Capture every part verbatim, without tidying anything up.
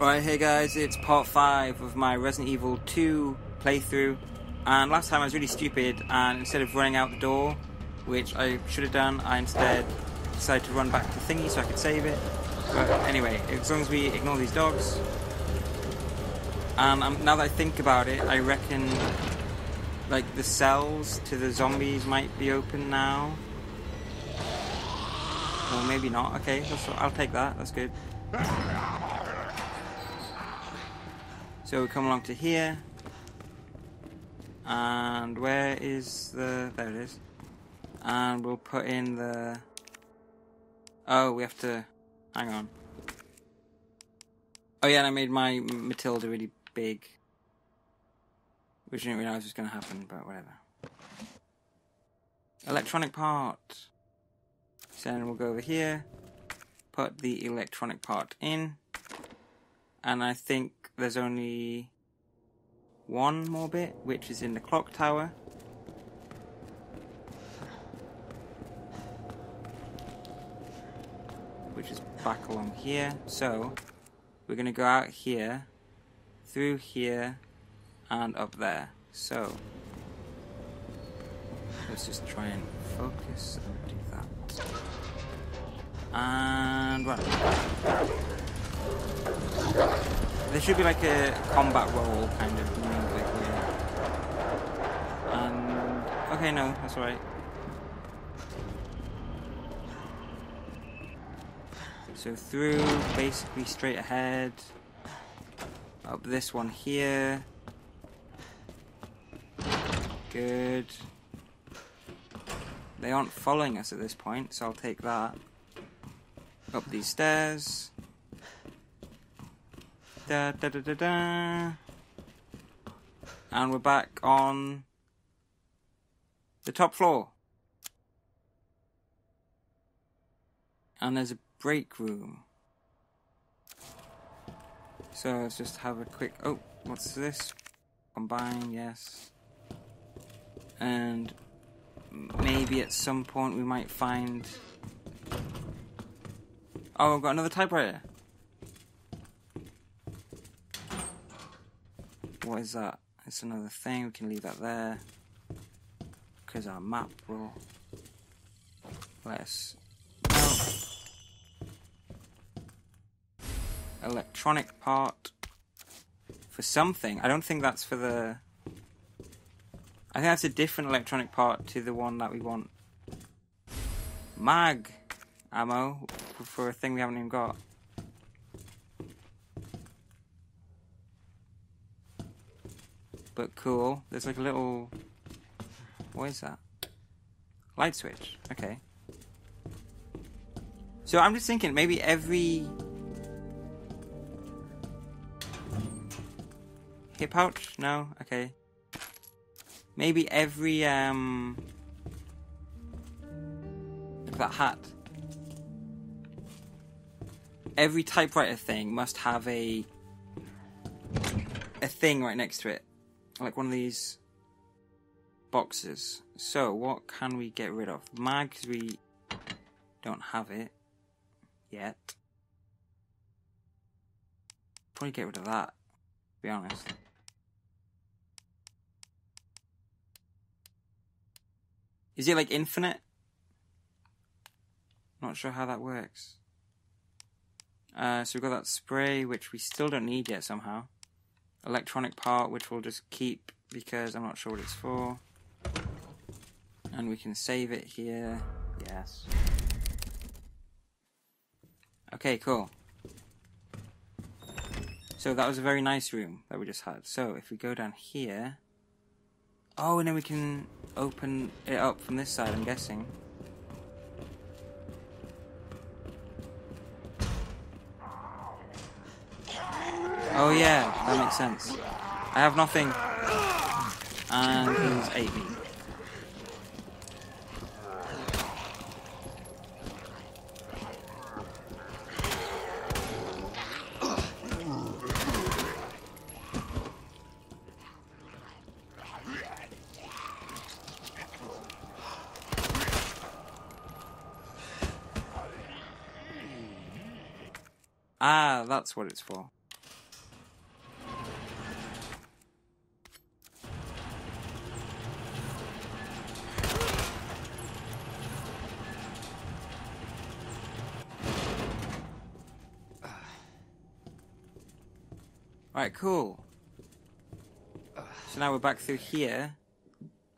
Alright, hey guys, it's part five of my Resident Evil two playthrough, and last time I was really stupid, and instead of running out the door, which I should have done, I instead decided to run back to the thingy so I could save it. But anyway, as long as we ignore these dogs, and um, now that I think about it, I reckon like the cells to the zombies might be open now. Or maybe not, okay, that's, I'll take that, that's good. So we come along to here, and where is the, there it is, and we'll put in the, oh, we have to, hang on, oh yeah, and I made my Matilda really big, which I didn't realise was going to happen, but whatever. Electronic part, so then we'll go over here, put the electronic part in, and I think there's only one more bit, which is in the clock tower. Which is back along here. So, we're going to go out here, through here, and up there. So, let's just try and focus and do that. And run. There should be like a combat roll kind of music here. And okay, no, that's alright. So through, basically straight ahead. Up this one here. Good. They aren't following us at this point, so I'll take that. Up these stairs. Da, da, da, da, da. And we're back on the top floor. And there's a break room. So let's just have a quick... Oh, what's this? Combine, yes. And maybe at some point we might find... Oh, I've got another typewriter. What is that? It's another thing, we can leave that there. Because our map will let us know. Electronic part for something. I don't think that's for the... I think that's a different electronic part to the one that we want. Mag ammo for a thing we haven't even got. But cool, there's like a little, what is that? Light switch, okay. So I'm just thinking maybe every hip pouch, no, okay. Maybe every, um, look at that hat. Every typewriter thing must have a, a thing right next to it. Like one of these boxes. So, what can we get rid of? Mag, because we don't have it yet. Probably get rid of that, to be honest. Is it like infinite? Not sure how that works. Uh, so, we've got that spray, which we still don't need yet somehow. Electronic part, which we'll just keep because I'm not sure what it's for, and we can save it here. Yes. Okay, cool. So that was a very nice room that we just had. So if we go down here, oh, and then we can open it up from this side, I'm guessing. Oh yeah, that makes sense. I have nothing. And he's ate me. Ah, that's what it's for. Right, cool. So now we're back through here.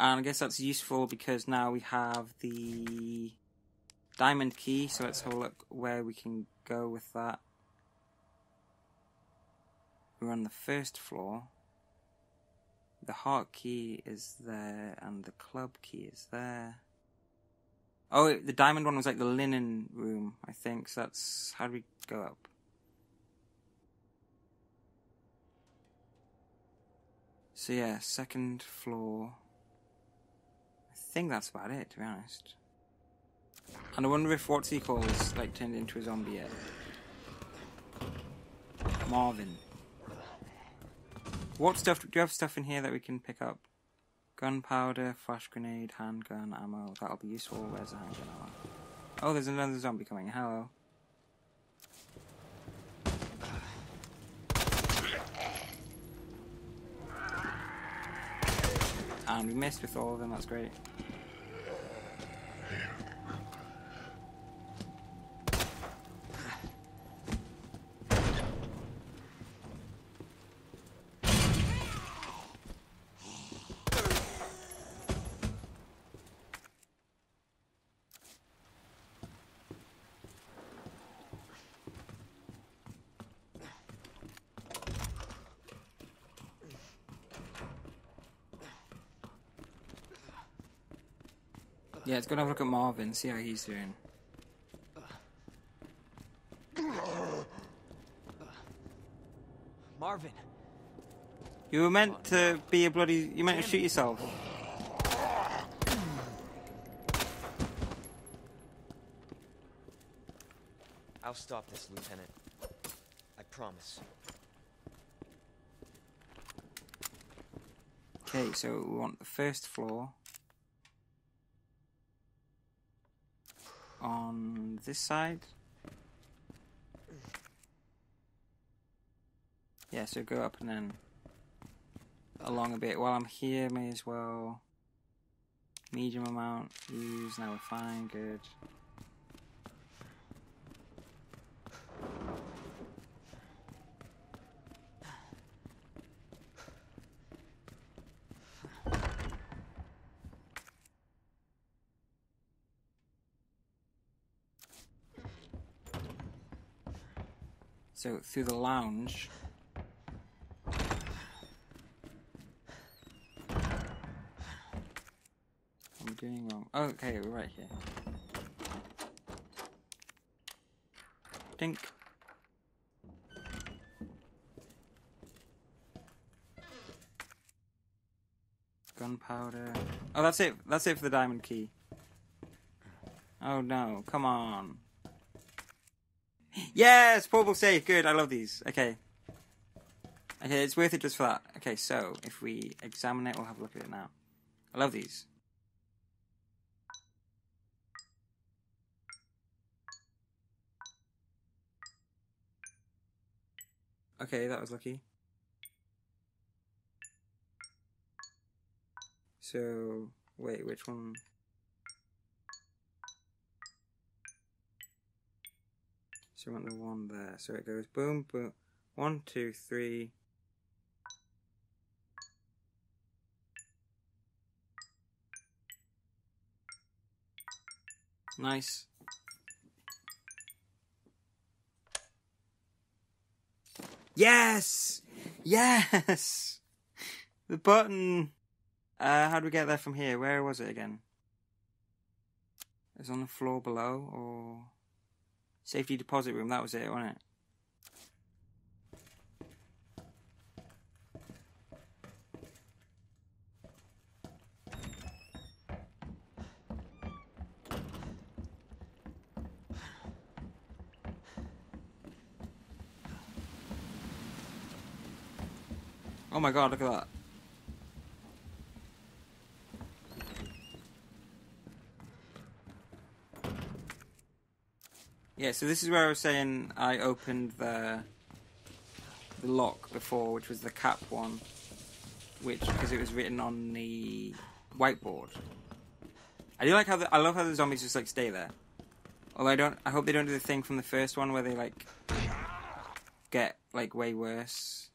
And I guess that's useful because now we have the diamond key. So let's have a look where we can go with that. We're on the first floor. The heart key is there and the club key is there. Oh, the diamond one was like the linen room, I think. So that's... how do we go up? So yeah, second floor. I think that's about it, to be honest. And I wonder if what's he called is like turned into a zombie yet. Marvin. What stuff, do you have stuff in here that we can pick up? Gunpowder, flash grenade, handgun, ammo. That'll be useful. Where's the handgun ammo? Oh, there's another zombie coming. Hello. And we missed with all of them. That's great. Yeah, let's go have a look at Marvin, see how he's doing. Marvin, you were meant to be a bloody... you meant to shoot yourself. I'll stop this, Lieutenant. I promise. Okay, so we want the first floor. On this side. Yeah, so go up and then along a bit. While I'm here, may as well medium amount, use, now we're fine, good. So through the lounge. I'm doing wrong. Oh, okay, we're right here. Dink. Gunpowder. Oh, that's it. That's it for the diamond key. Oh no, come on. Yes! Portable safe! Good, I love these. Okay. Okay, it's worth it just for that. Okay, so, if we examine it, we'll have a look at it now. I love these. Okay, that was lucky. So, wait, which one... so we want the one there. So it goes boom, boom. One, two, three. Nice. Yes! Yes! The button! Uh, how do we get there from here? Where was it again? It's on the floor below, or... safety deposit room, that was it, wasn't it? Oh my god, look at that. Yeah, so this is where I was saying I opened the the lock before, which was the cap one, which because it was written on the whiteboard. I do like how the, I love how the zombies just like stay there. Although I don't, I hope they don't do the thing from the first one where they like get like way worse.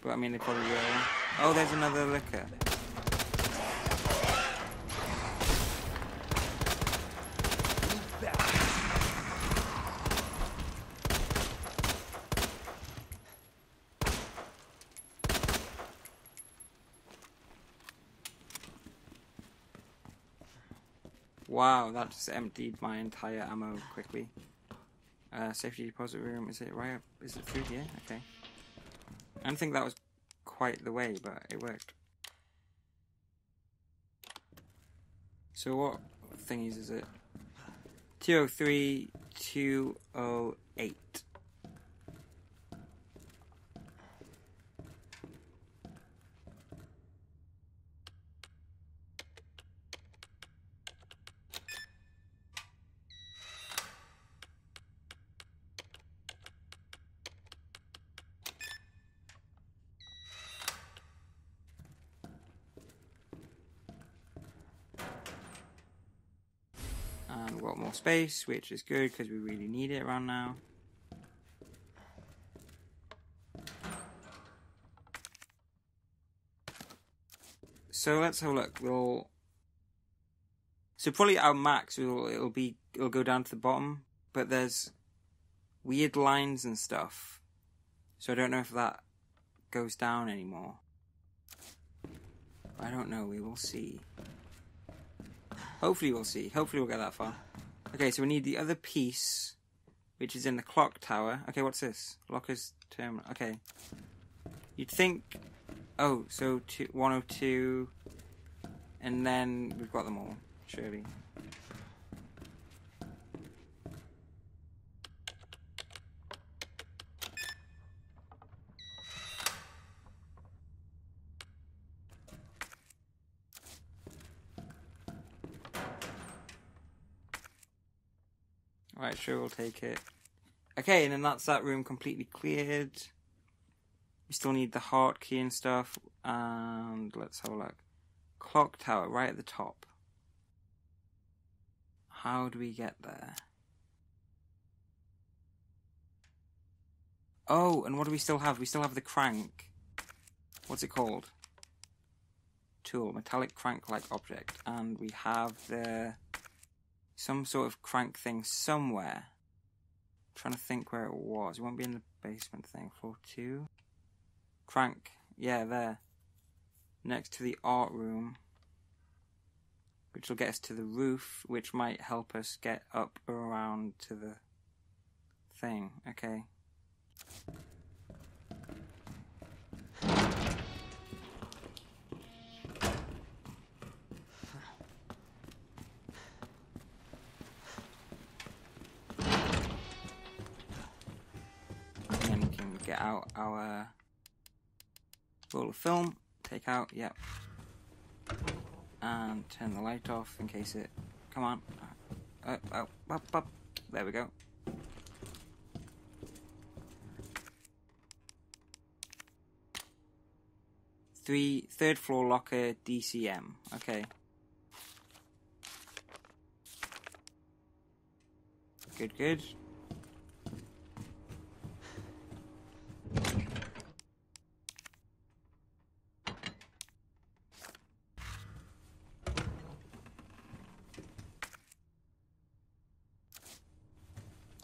But I mean, they probably will. Oh, there's another liquor. Wow, that just emptied my entire ammo quickly. Uh, safety deposit room, is it right up? Is it through here? Okay. I don't think that was quite the way, but it worked. So what thingies is it? two oh three, two oh eight. Space, which is good because we really need it around now. So let's have a look. We'll so probably our max will it'll be it'll go down to the bottom, but there's weird lines and stuff. So I don't know if that goes down anymore. I don't know. We will see. Hopefully we'll see. Hopefully we'll get that far. Okay, so we need the other piece, which is in the clock tower. Okay, what's this? Locker's terminal. Okay. You'd think... Oh, so two, one oh two... And then we've got them all, surely. Right, sure, we'll take it. Okay, and then that's that room completely cleared. We still need the heart key and stuff. And let's have a look. Clock tower, right at the top. How do we get there? Oh, and what do we still have? We still have the crank. What's it called? Tool, metallic crank-like object. And we have the... some sort of crank thing somewhere. I'm trying to think where it was. It won't be in the basement thing. Floor two. Crank. Yeah, there. Next to the art room. Which will get us to the roof, which might help us get up around to the thing. Okay. Get out our roll of film, take out, yep, and turn the light off in case it, come on, up, up, up, up, there we go. Three, third floor locker D C M, okay. Good, good.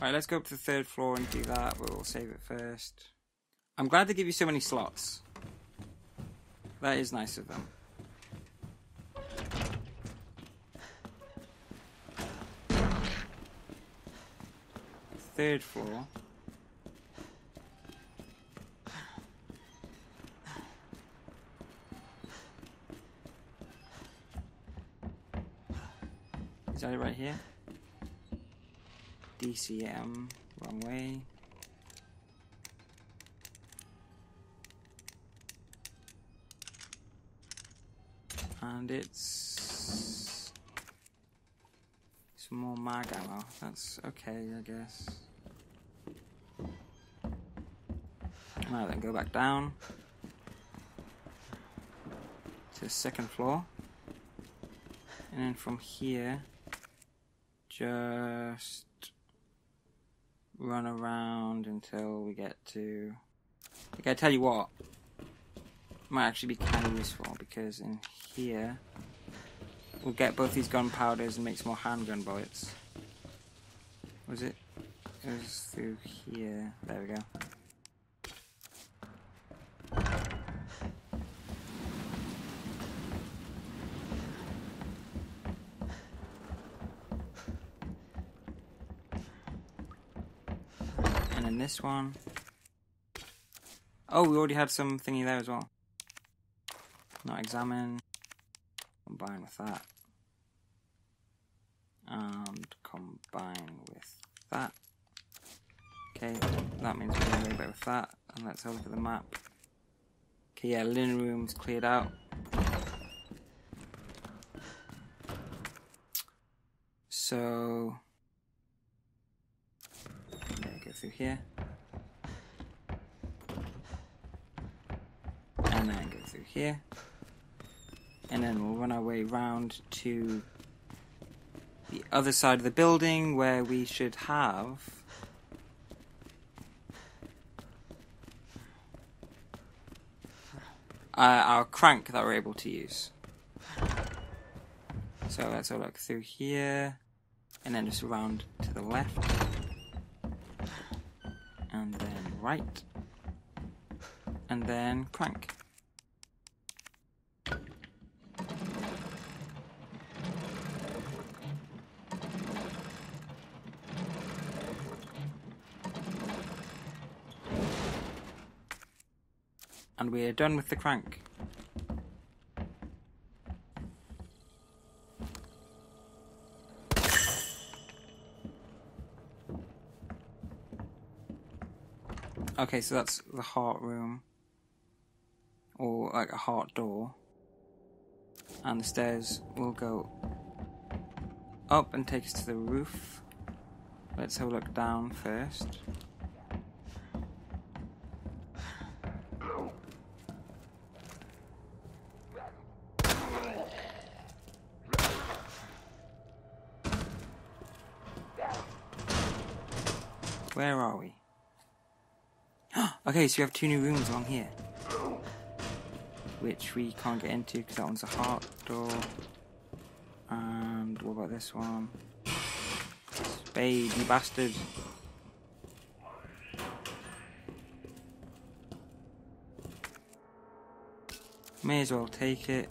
Alright, let's go up to the third floor and do that, but we'll save it first. I'm glad they give you so many slots. That is nice of them. Third floor. Is that it right here? D C M, wrong way. And it's some more mag ammo. That's okay, I guess. Now then, go back down to the second floor. And then from here, just run around until we get to... Okay, I tell you what, might actually be kind of useful, because in here we'll get both these gunpowders and make some more handgun bullets. Was it? It was through here. There we go. And then this one. Oh, we already had some thingy there as well. Not examine. Combine with that. And combine with that. Okay, that means we're going to go with that. And let's have a look at the map. Okay, yeah, living room's cleared out. So... okay, go through here. And then go through here. And then we'll run our way round to the other side of the building, where we should have... Uh, our crank that we're able to use. So let's have a look through here, and then just around to the left, and then right, and then crank. And we are done with the crank. Okay, so that's the heart room. Or like a heart door. And the stairs will go up and take us to the roof. Let's have a look down first. Where are we? Okay, so we have two new rooms along here, which we can't get into because that one's a heart door. And what about this one? Spade, you bastard. May as well take it.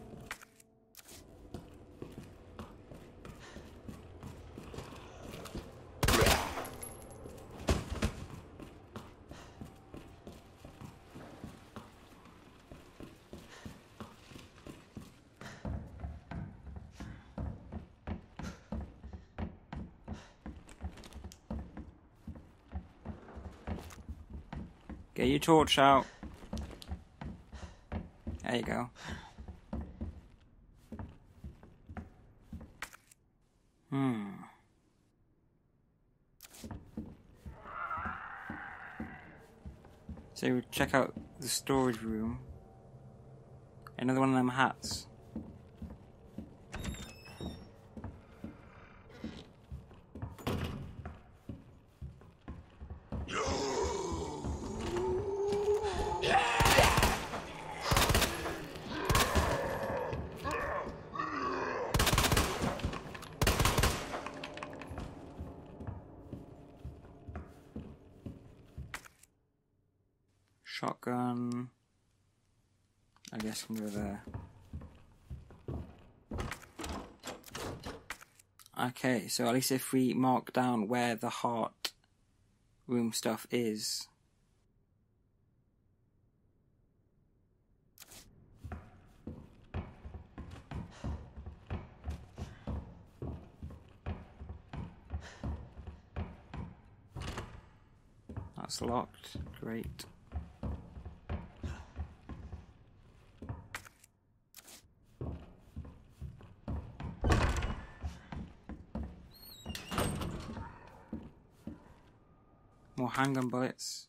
Get your torch out. There you go. Hmm. So we check out the storage room. Another one of them hats. Shotgun. I guess we can go there. Okay, so at least if we mark down where the heart room stuff is. That's locked. Great. More handgun bullets.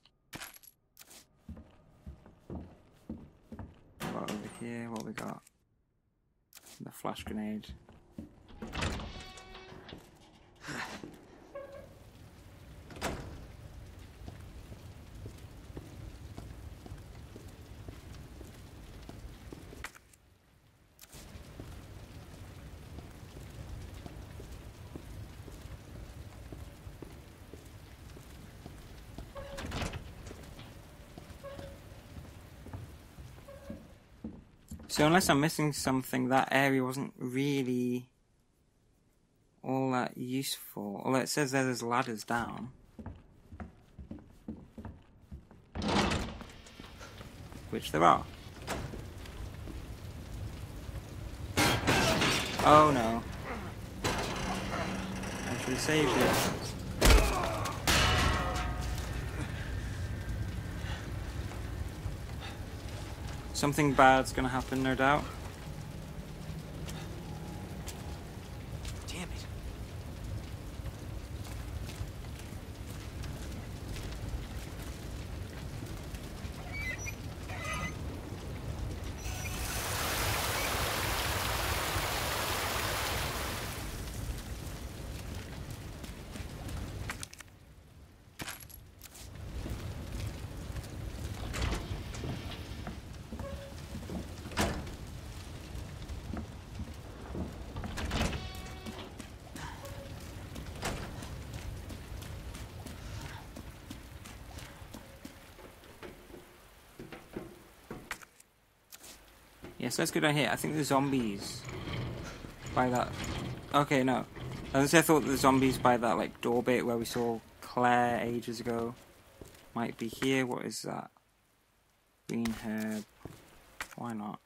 What over here? What we got? The flash grenade. So unless I'm missing something, that area wasn't really all that useful. Although it says there's ladders down. Which there are. Oh no. I should have saved it. Something bad's gonna happen, no doubt. Damn it. So let's go down here. I think the zombies by that. Okay, no. Unless I thought the zombies by that like door bit where we saw Claire ages ago might be here. What is that? Green herb. Why not?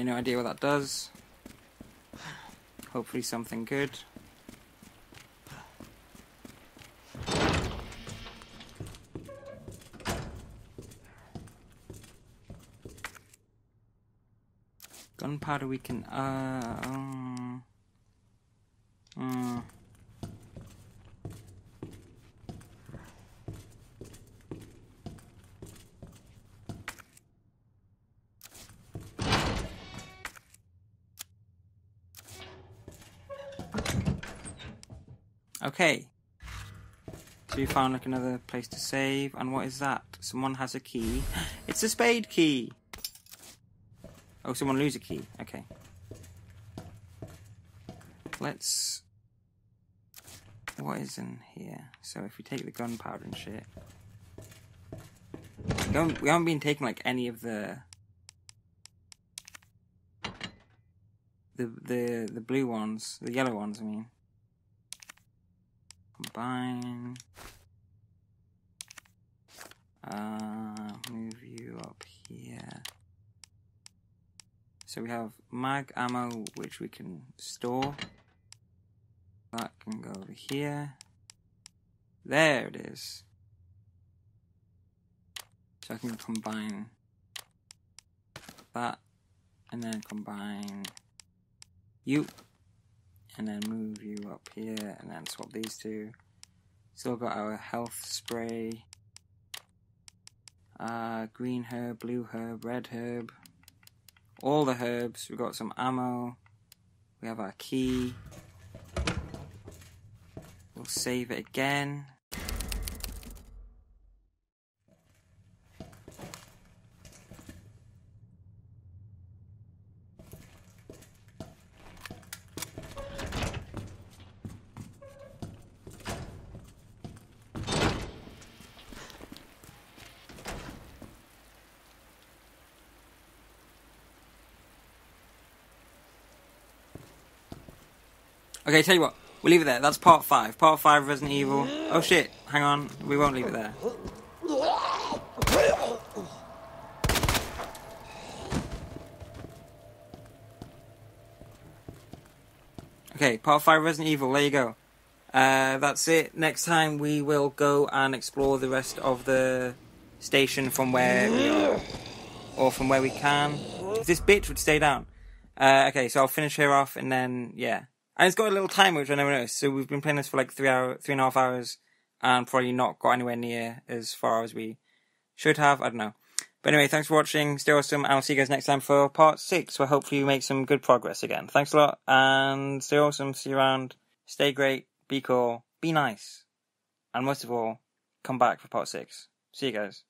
No idea what that does. Hopefully something good. Gunpowder we can uh um, mm. Okay, so we found like another place to save, and what is that? Someone has a key. It's a spade key! Oh, someone lose a key, okay. Let's... What is in here? So if we take the gunpowder and shit... We haven't, we haven't been taking like any of the... The, the, the blue ones, the yellow ones I mean. Combine. Uh, move you up here. So we have mag ammo, which we can store. That can go over here. There it is. So I can combine that, and then combine you. And then move you up here, and then swap these two. Still got our health spray. Uh, green herb, blue herb, red herb. All the herbs. We've got some ammo. We have our key. We'll save it again. Okay, tell you what, we'll leave it there. That's part five. Part five of Resident Evil. Oh shit, hang on, we won't leave it there. Okay, part five of Resident Evil, there you go. Uh, that's it. Next time we will go and explore the rest of the station from where we are. Or from where we can. If this bitch would stay down. Uh, okay, so I'll finish her off and then, yeah. And it's got a little timer, which I never noticed. So we've been playing this for like three hour, three and a half hours, and probably not got anywhere near as far as we should have. I don't know. But anyway, thanks for watching. Stay awesome, and I'll see you guys next time for part six, where hopefully you make some good progress again. Thanks a lot, and stay awesome, see you around, stay great, be cool, be nice, and most of all, come back for part six. See you guys.